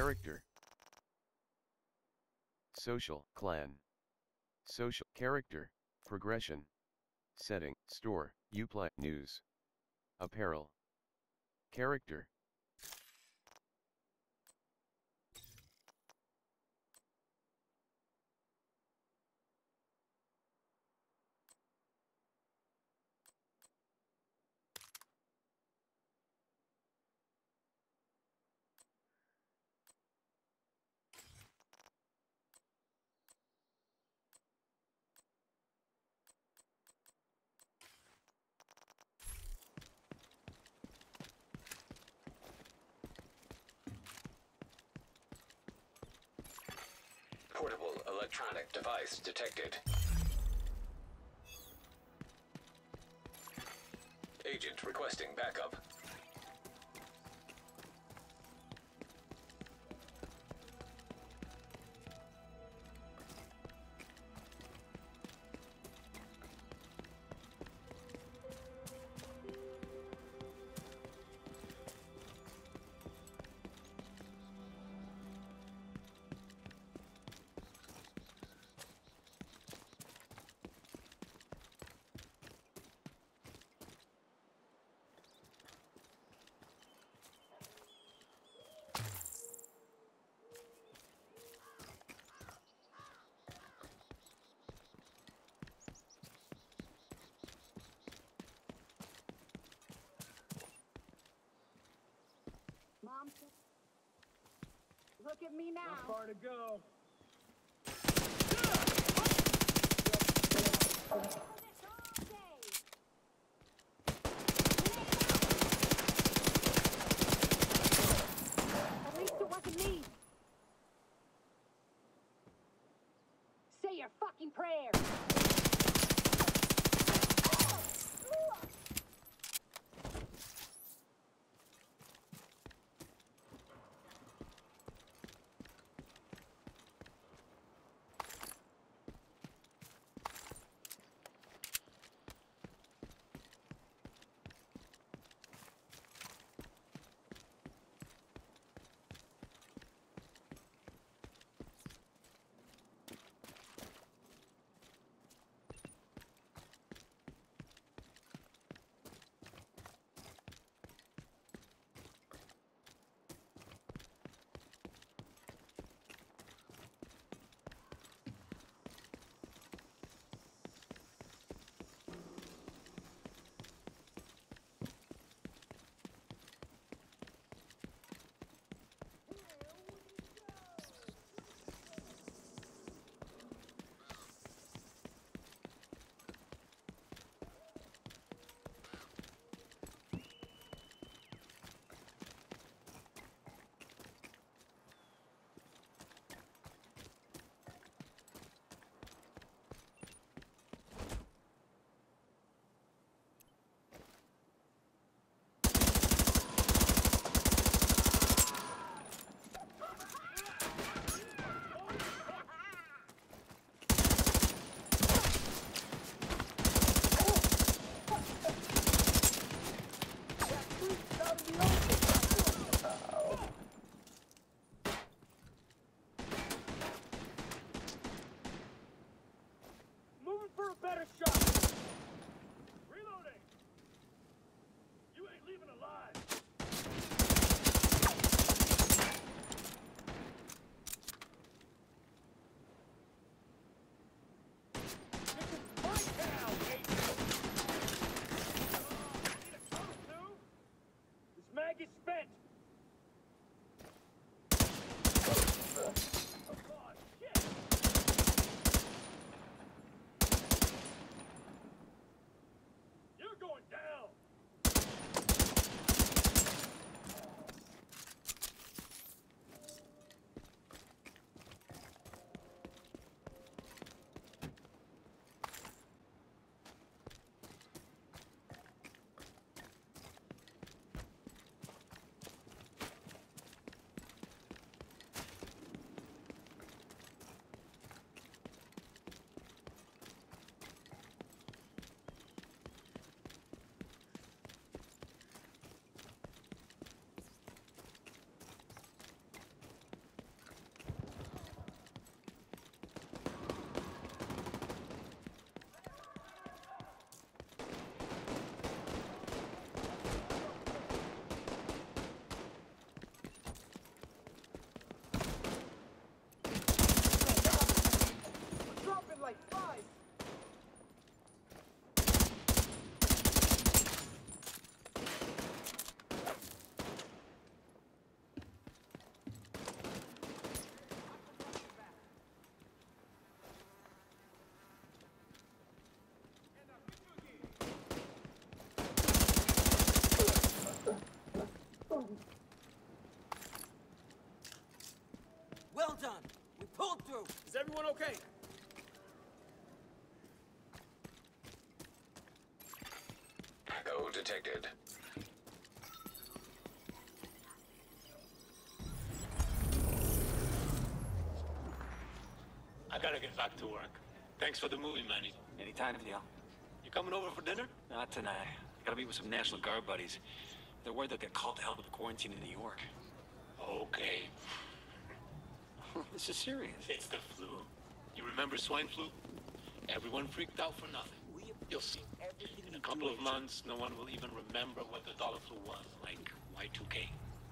Character. Social, clan. Social, character, progression. Setting, store, Uplay, news. Apparel. Character. Portable electronic device detected. Agent requesting backup. Look at me now. Not far to go. At least it wasn't me. Say your fucking prayer. 5! Well done! We pulled through! Is everyone okay? Echo detected. I gotta get back to work. Thanks for the movie, Manny. Anytime, Neil. You coming over for dinner? Not tonight. I gotta meet with some National Guard buddies. They're worried they'll get called to help with the quarantine in New York. Okay. This is serious. It's the flu. You remember swine flu? Everyone freaked out for nothing. You'll see. In a couple of months, no one will even remember what the dollar flu was, like Y2K.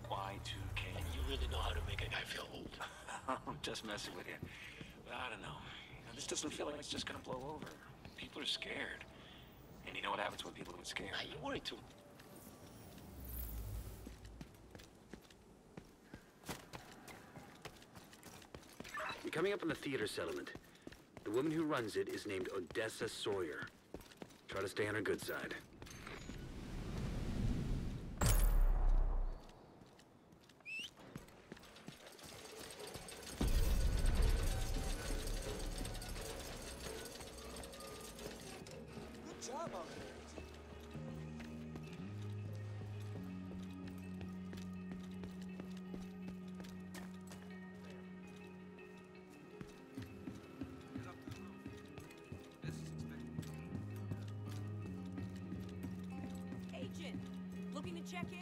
Y2K. And you really know how to make a guy feel old. I'm just messing with you. But I don't know. You know, this doesn't feel like it's just gonna blow over. People are scared. And you know what happens when people get scared? You worry too. Coming up on the theater settlement. The woman who runs it is named Odessa Sawyer. Try to stay on her good side. Check in?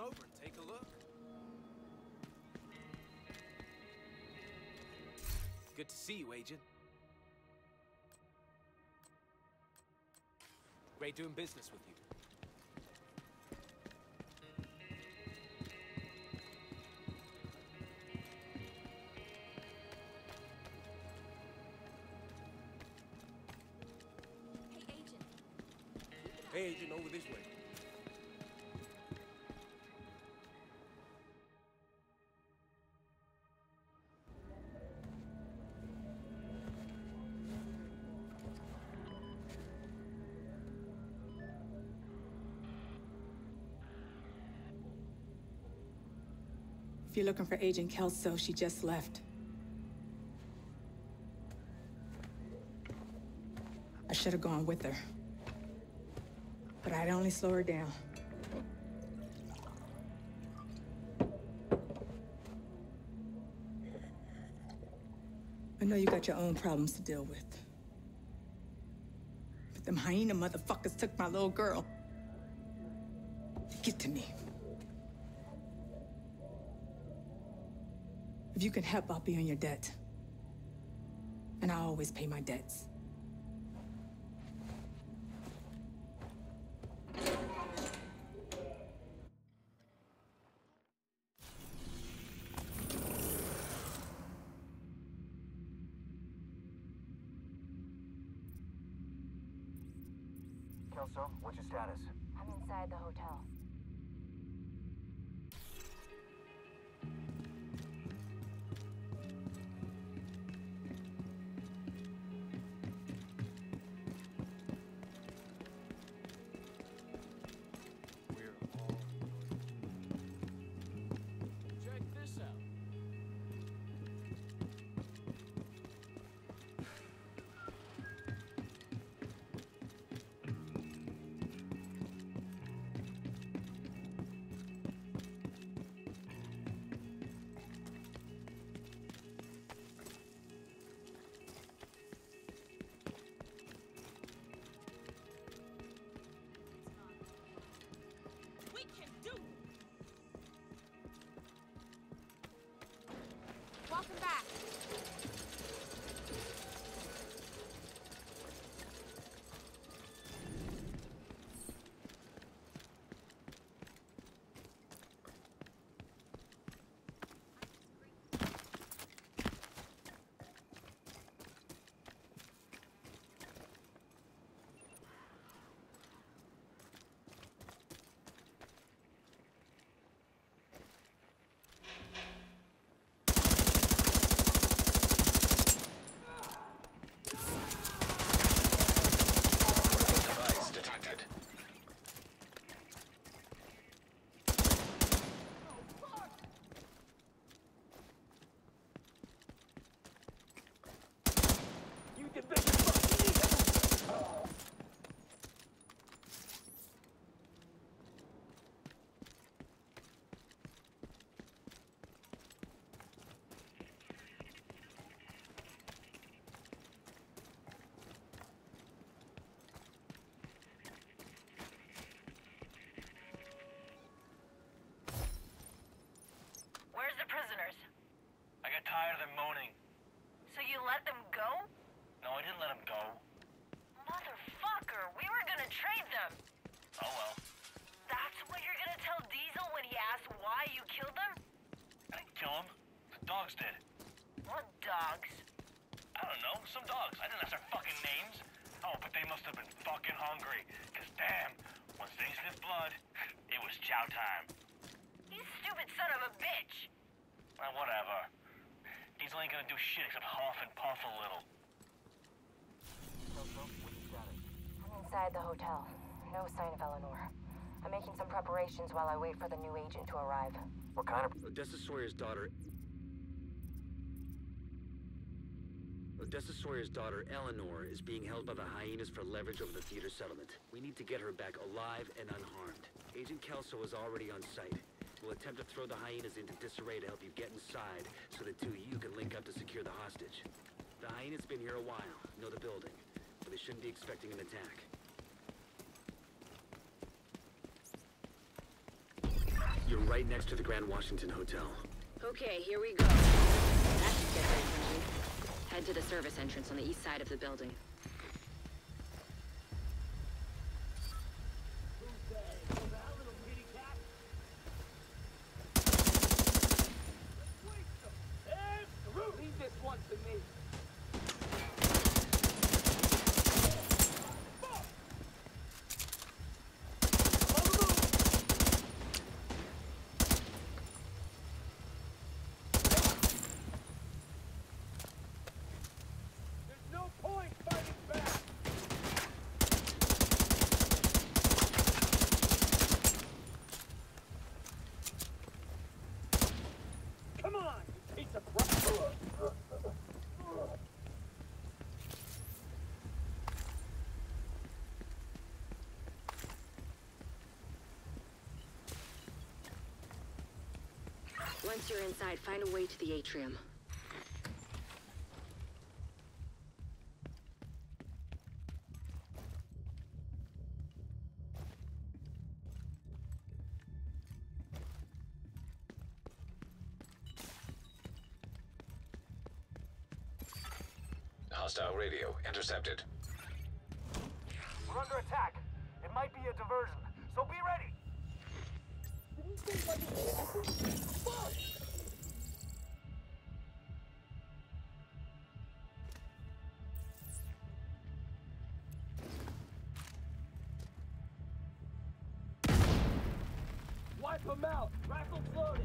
Over and take a look. Good to see you, Agent. Great doing business with you. Hey, Agent. Hey, Agent, over this way. If you're looking for Agent Kelso, she just left. I should have gone with her. But I'd only slow her down. I know you got your own problems to deal with. But them hyena motherfuckers took my little girl. Get to me. If you can help, I'll be on your debt. And I always pay my debts. Kelso, what's your status? I'm inside the hotel. Come back. Prisoners. I got tired of them moaning. So you let them go? No, I didn't let them go. Motherfucker, we were gonna trade them. Oh well. That's what you're gonna tell Diesel when he asks why you killed them? I didn't kill them. The dogs did. What dogs? I don't know, some dogs. I didn't ask their fucking names. Oh, but they must have been fucking hungry. Cause damn, once they sniffed blood, it was chow time. You stupid son of a bitch. Whatever. Diesel ain't gonna do shit except huff and puff a little. I'm inside the hotel. No sign of Eleanor. I'm making some preparations while I wait for the new agent to arrive. What kind of... Odessa Sawyer's daughter, Eleanor, is being held by the hyenas for leverage over the theater settlement. We need to get her back alive and unharmed. Agent Kelso is already on site. We'll attempt to throw the hyenas into disarray to help you get inside, so the two of you can link up to secure the hostage. The hyenas been here a while, know the building, but they shouldn't be expecting an attack. You're right next to the Grand Washington Hotel. Okay, here we go. That should get their attention. Head to the service entrance on the east side of the building. Once you're inside, find a way to the atrium. Hostile radio intercepted. We're under attack. It might be a diversion, so be ready. Wipe them out! Rifle loaded!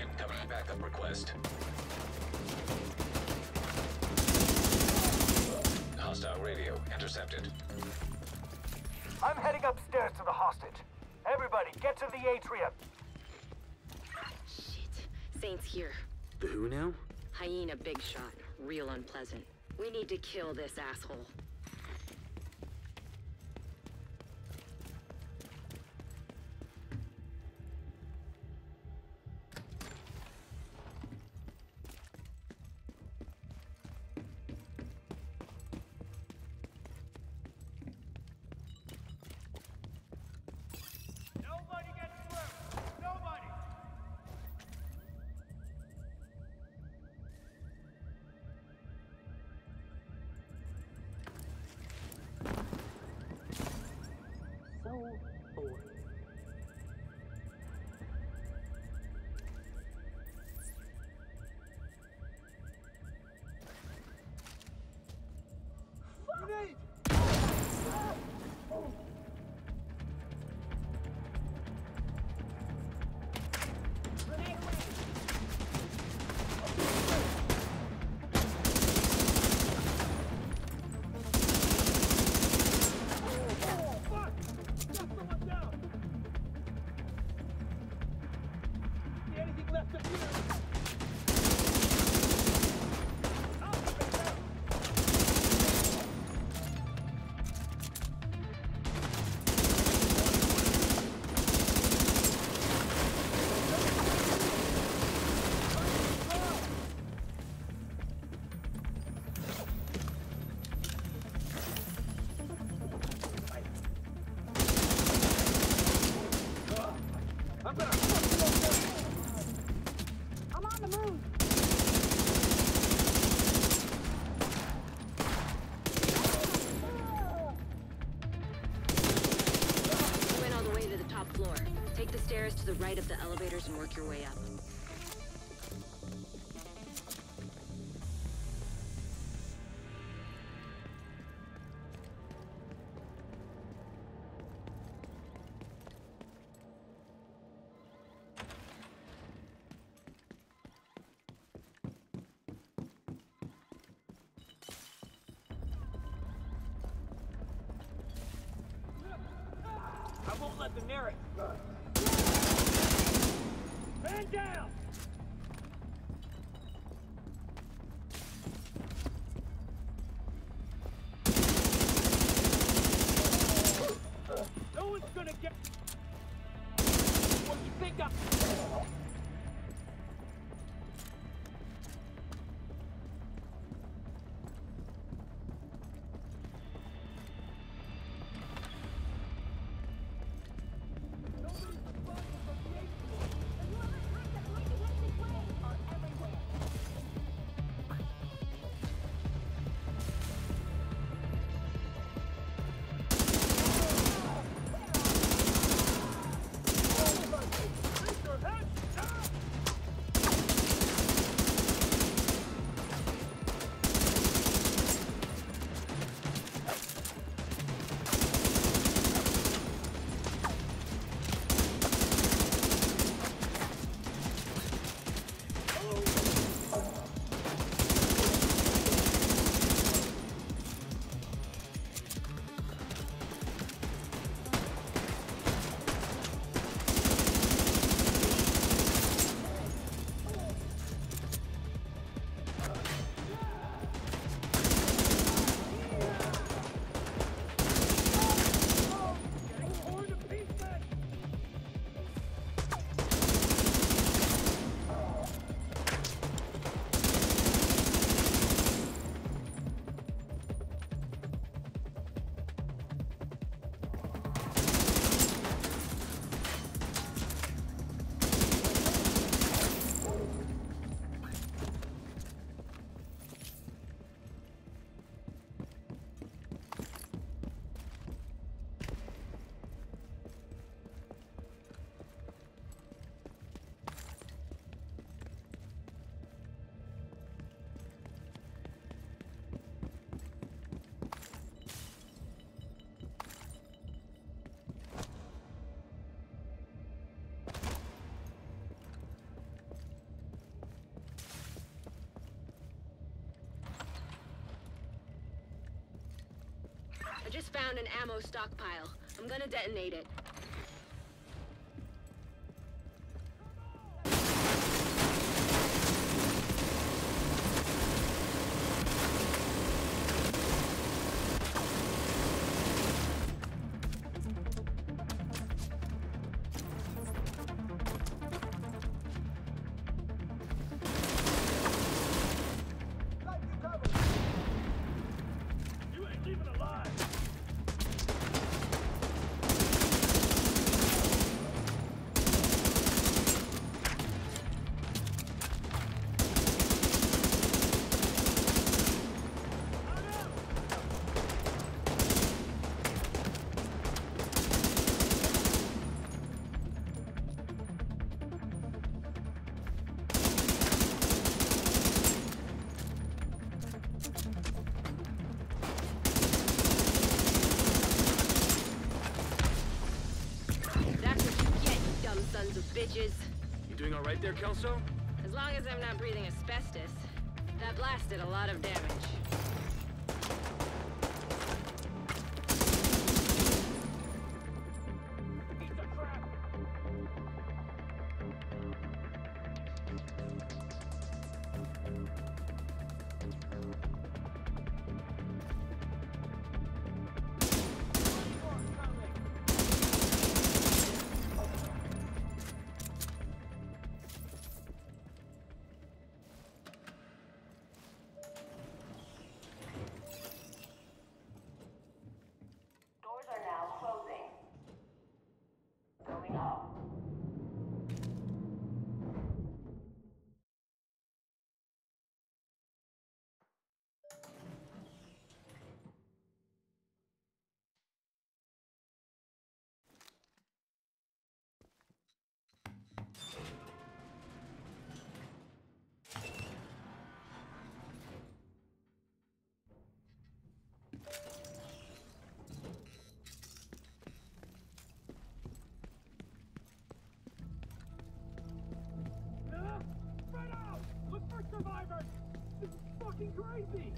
Incoming backup request. Hostile radio intercepted. I'm heading upstairs to the hostage. Everybody, get to the atrium. Shit. Saint's here. The who now? Hyena Big Shot. Real unpleasant. We need to kill this asshole. The right of the elevators and work your way up. I won't let them near it. Man down! No one's gonna get... What do you think I'm... No! I just found an ammo stockpile. I'm gonna detonate it. You doing all right there, Kelso? As long as I'm not breathing asbestos. That blast did a lot of damage. Survivors! This is fucking crazy!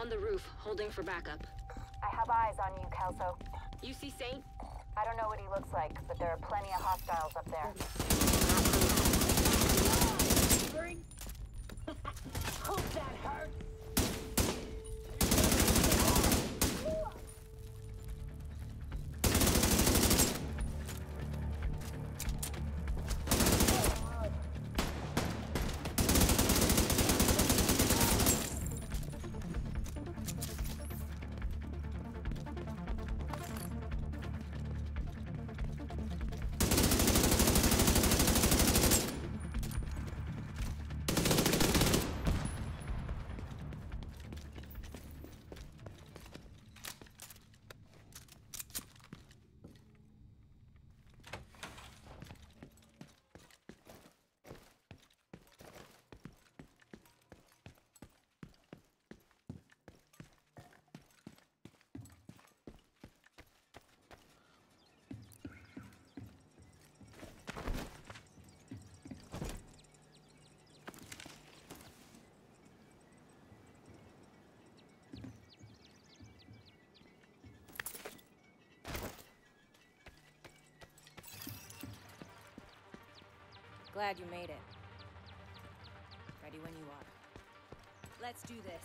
On the roof, holding for backup. I have eyes on you, Kelso. You see Saint? I don't know what he looks like, but there are plenty of hostiles up there. Hope that hurt. Glad you made it. Ready when you are. Let's do this.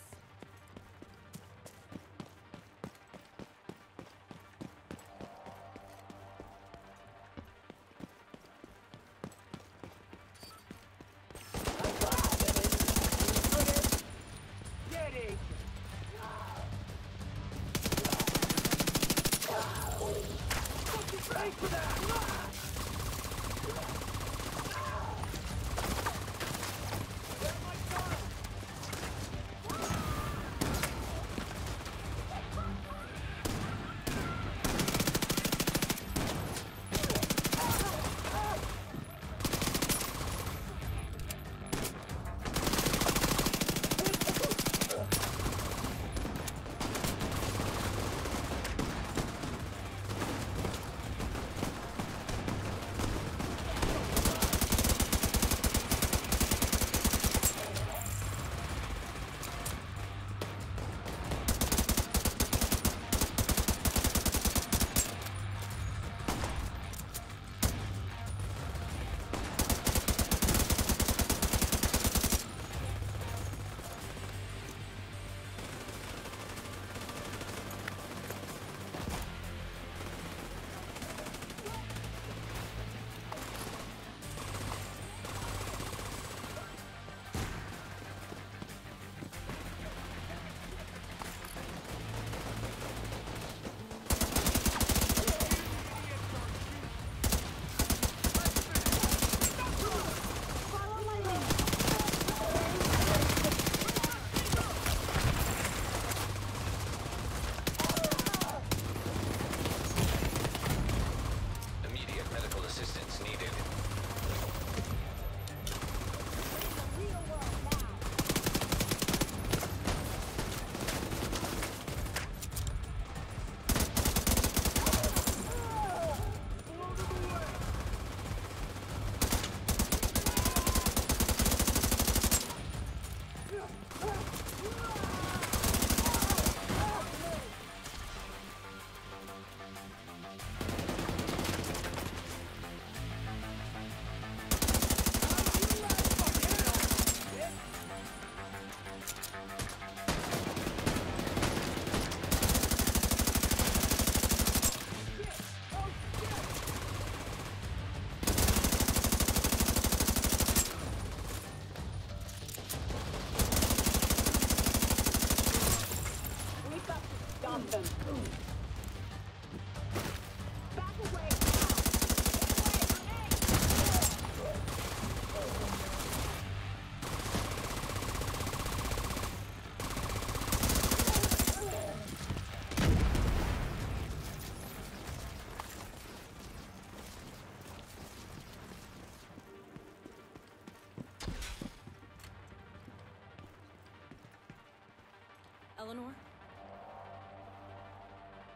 Eleanor?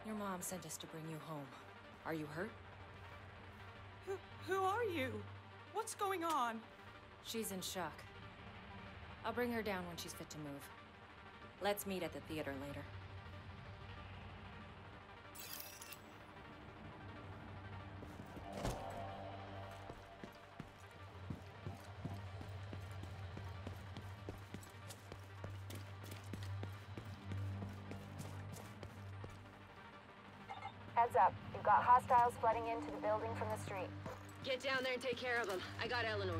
Your mom sent us to bring you home. Are you hurt? Who are you? What's going on? She's in shock. I'll bring her down when she's fit to move. Let's meet at the theater later. Heads up. You've got hostiles flooding into the building from the street. Get down there and take care of them. I got Eleanor.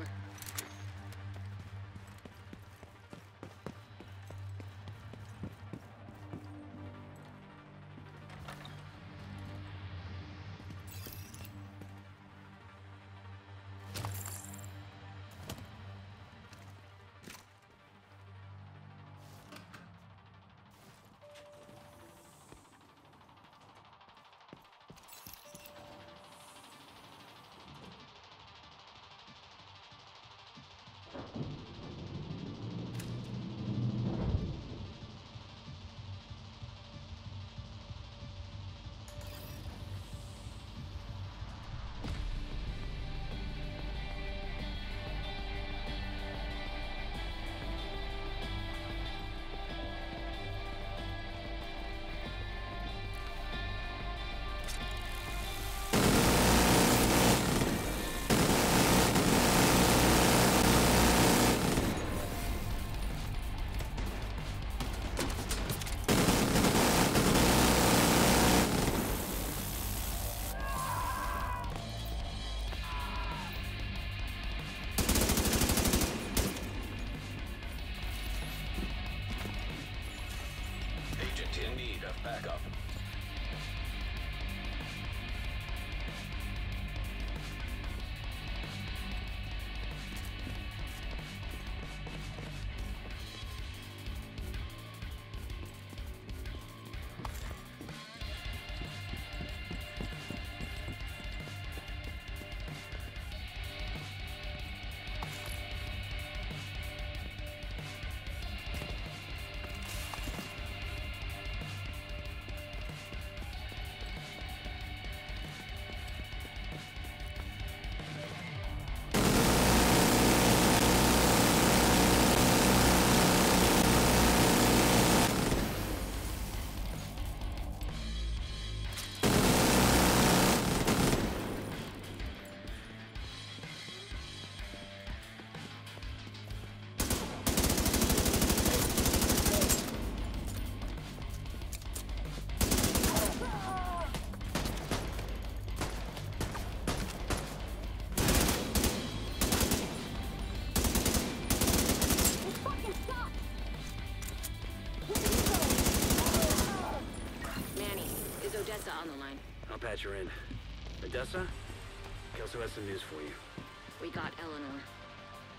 back up. Odessa on the line. I'll patch her in. Odessa? Kelso has some news for you. We got Eleanor.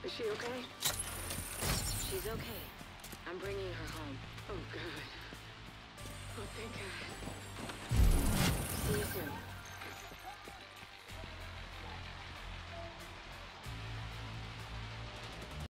Is she okay? She's okay. I'm bringing her home. Oh, good. Oh, thank God. See you soon.